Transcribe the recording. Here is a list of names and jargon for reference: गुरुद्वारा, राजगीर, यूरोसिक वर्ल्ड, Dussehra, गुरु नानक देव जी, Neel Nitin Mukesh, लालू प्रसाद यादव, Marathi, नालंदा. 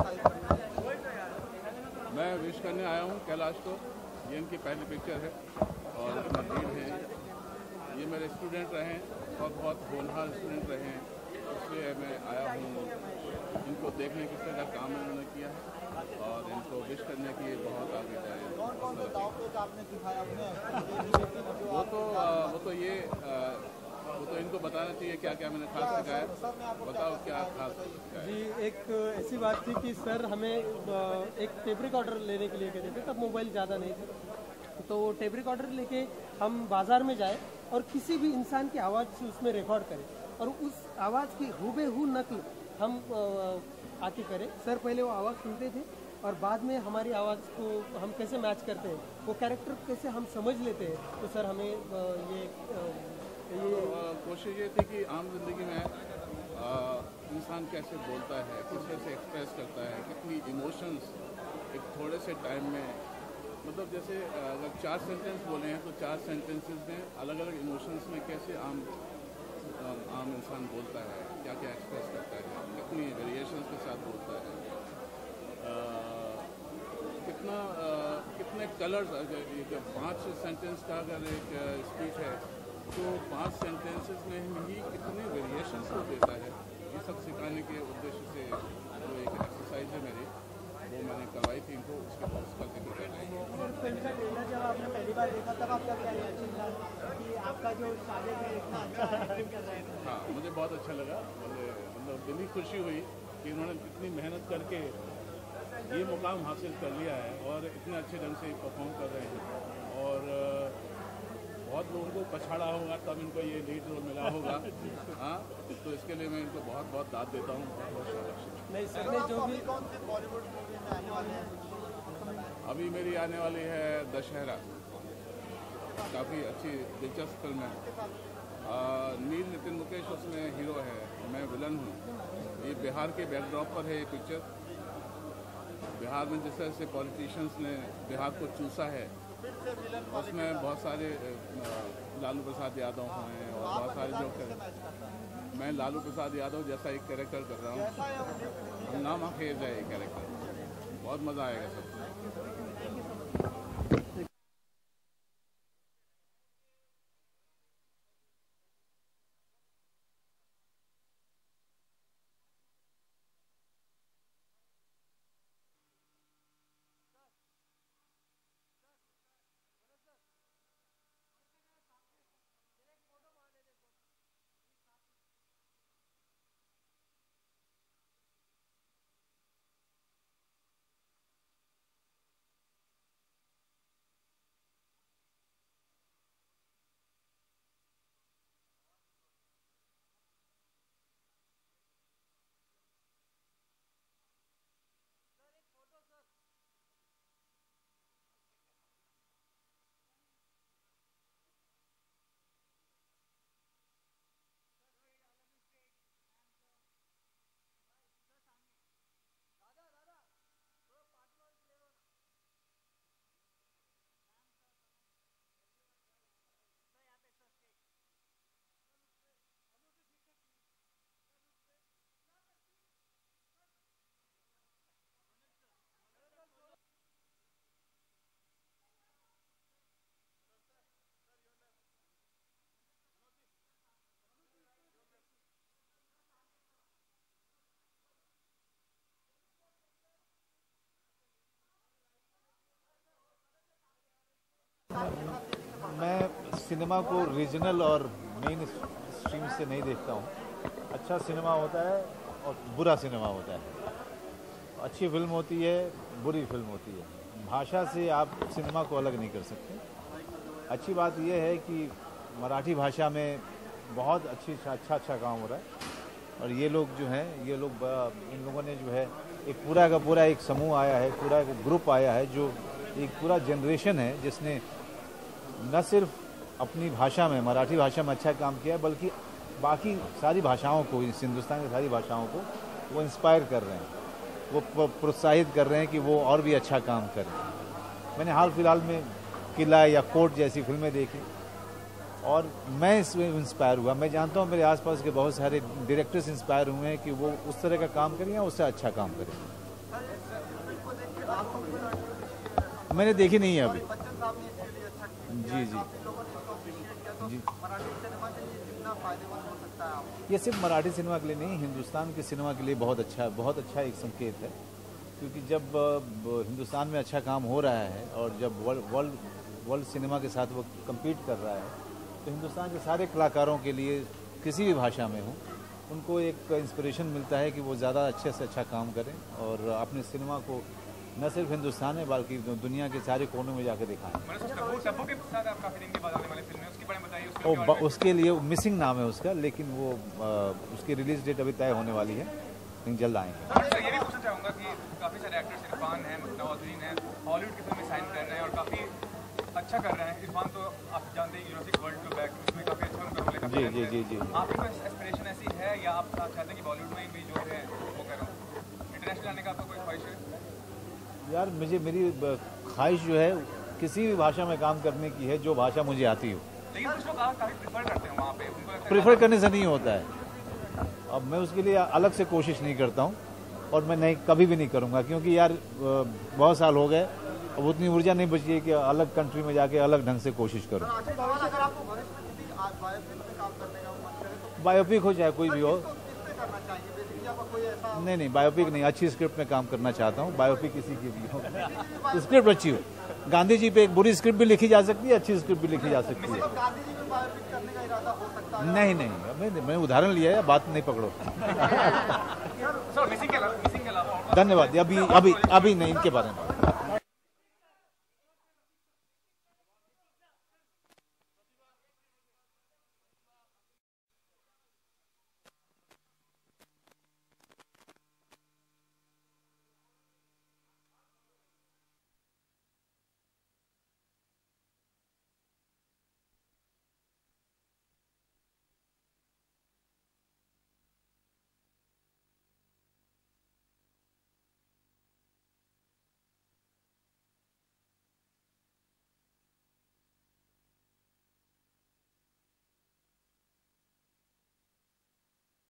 मैं विश करने आया हूँ कैलाश को। ये इनकी पहली पिक्चर है और नवीन है। ये मेरे स्टूडेंट रहे हैं और बहुत होनहार स्टूडेंट रहे हैं, इसलिए मैं आया हूँ इनको देखने किस तरह काम इन्होंने किया है और इनको विश करने की बहुत आगे जाए। वो तो इनको बताना चाहिए क्या क्या मैंने खास सिखाया। बताओ क्या खास जी। एक ऐसी बात थी कि सर हमें एक टेप रिकॉर्डर लेने के लिए कहते थे, तब मोबाइल ज़्यादा नहीं थे, तो टेप रिकॉर्डर लेके हम बाज़ार में जाए और किसी भी इंसान की आवाज़ से उसमें रिकॉर्ड करें और उस आवाज़ की हूबहू नकल हम आके करें। सर पहले वो आवाज़ सुनते थे और बाद में हमारी आवाज़ को हम कैसे मैच करते हैं, वो कैरेक्टर कैसे हम समझ लेते हैं। तो सर हमें कोशिश ये थी कि आम जिंदगी में इंसान कैसे बोलता है, किस तरह से एक्सप्रेस करता है, कितनी इमोशंस एक थोड़े से टाइम में, मतलब जैसे अगर 4 सेंटेंस बोले हैं तो 4 सेंटेंसेस में अलग अलग इमोशंस में कैसे आम इंसान बोलता है, क्या क्या एक्सप्रेस करता है, कितनी वेरिएशंस के साथ बोलता है, कितने कलर्स। जब 5 सेंटेंस का अगर एक स्पीच है तो 5 सेंटेंसेस में ही कितने वेरिएशंस को देता है, ये सब सिखाने के उद्देश्य से जो एक एक्सरसाइज है मेरी, वो मैंने करवाई थी इनको। उसके बाद उसका हाँ मुझे बहुत अच्छा लगा, मतलब दिली खुशी हुई कि उन्होंने कितनी मेहनत करके ये मुकाम हासिल कर लिया है और इतने अच्छे ढंग से परफॉर्म कर रहे हैं। और बहुत लोगों को पछाड़ा होगा तब इनको ये लीड रोल मिला होगा। हाँ, तो इसके लिए मैं इनको बहुत बहुत दाद देता हूँ, बहुत बहुत शाबाश। अभी मेरी आने वाली है दशहरा, काफ़ी अच्छी दिलचस्प फिल्म है। नील नितिन मुकेश उसमें हीरो है, मैं विलन हूँ। ये बिहार के बैकड्रॉप पर है ये पिक्चर। बिहार में जिस तरह से पॉलिटिशियंस ने बिहार को चूसा है, उसमें बहुत सारे लालू प्रसाद यादव हैं और बहुत सारे लोग। मैं लालू प्रसाद यादव जैसा एक कैरेक्टर कर रहा हूँ, हंगामा खेज है ये कैरेक्टर, बहुत मज़ा आएगा सबको। मैं सिनेमा को रीजनल और मेन स्ट्रीम से नहीं देखता हूँ। अच्छा सिनेमा होता है और बुरा सिनेमा होता है, अच्छी फिल्म होती है, बुरी फिल्म होती है। भाषा से आप सिनेमा को अलग नहीं कर सकते। अच्छी बात यह है कि मराठी भाषा में बहुत अच्छा काम हो रहा है और ये लोग जो हैं, इन लोगों ने जो है एक पूरा का पूरा एक समूह आया है, पूरा एक ग्रुप आया है, जो एक पूरा जनरेशन है जिसने न सिर्फ अपनी भाषा में, मराठी भाषा में अच्छा काम किया, बल्कि बाकी सारी भाषाओं को, इस हिंदुस्तान की सारी भाषाओं को वो इंस्पायर कर रहे हैं, वो प्रोत्साहित कर रहे हैं कि वो और भी अच्छा काम करें। मैंने हाल फिलहाल में किला या कोर्ट जैसी फिल्में देखी और मैं इसमें इंस्पायर हुआ। मैं जानता हूँ मेरे आसपास के बहुत सारे डायरेक्टर्स इंस्पायर हुए हैं कि वो उस तरह का काम करें या उससे अच्छा काम करें। मैंने देखी नहीं है अभी। जी जी, ये सिर्फ मराठी सिनेमा के लिए नहीं, हिंदुस्तान के सिनेमा के लिए बहुत अच्छा एक संकेत है, क्योंकि जब हिंदुस्तान में अच्छा काम हो रहा है और जब वर्ल्ड सिनेमा के साथ वो कम्पीट कर रहा है, तो हिंदुस्तान के सारे कलाकारों के लिए किसी भी भाषा में हो, उनको एक इंस्पिरेशन मिलता है कि वो ज़्यादा अच्छे से अच्छा काम करें और अपने सिनेमा को न सिर्फ हिंदुस्तान में बल्कि दुनिया के सारे कोनों में जाकर दिखाएं। और उसके लिए मिसिंग नाम है उसका, लेकिन वो उसकी रिलीज डेट अभी तय होने वाली है, लेकिन जल्द आएंगे। ये भी पूछना चाहूँगा कि काफ़ी सारे एक्टर्स इरफान हैं, नवाजुद्दीन हैं, हॉलीवुड की फिल्म में साइन कर रहे हैं और काफ़ी अच्छा कर रहे हैं। इरफान तो आप जानते हैं यूरोसिक वर्ल्ड के बैक उसमें काफ़ी अच्छा उनका रोल है। जी जी जी जी, आपकी कोई एस्पिरेशन ऐसी है या आप चाहते हैं कि बॉलीवुड में भी जो है वो करो, इंटरनेशनल आने का आपका कोई ख्वाहिश है? यार मुझे, मेरी ख्वाहिश जो है किसी भी भाषा में काम करने की है जो भाषा मुझे आती हो। लेकिन कुछ लोग काफ़ी प्रीफर करते हैं, वहाँ पर प्रीफर करने से नहीं होता है। अब मैं उसके लिए अलग से कोशिश नहीं करता हूँ और मैं नहीं, कभी भी नहीं करूँगा, क्योंकि यार बहुत साल हो गए, अब उतनी ऊर्जा नहीं बची है कि अलग कंट्री में जाके अलग ढंग से कोशिश करो। बायोपिक हो चाहे कोई भी हो, नहीं, बायोपिक नहीं, अच्छी स्क्रिप्ट में काम करना चाहता हूँ। बायोपिक इसी की भी हो, स्क्रिप्ट अच्छी हो। गांधी जी पे एक बुरी स्क्रिप्ट भी लिखी जा सकती है, अच्छी स्क्रिप्ट भी लिखी जा सकती है। नहीं नहीं, मैं उदाहरण लिया है, बात नहीं पकड़ो। धन्यवाद। अभी अभी अभी नहीं इनके बारे में।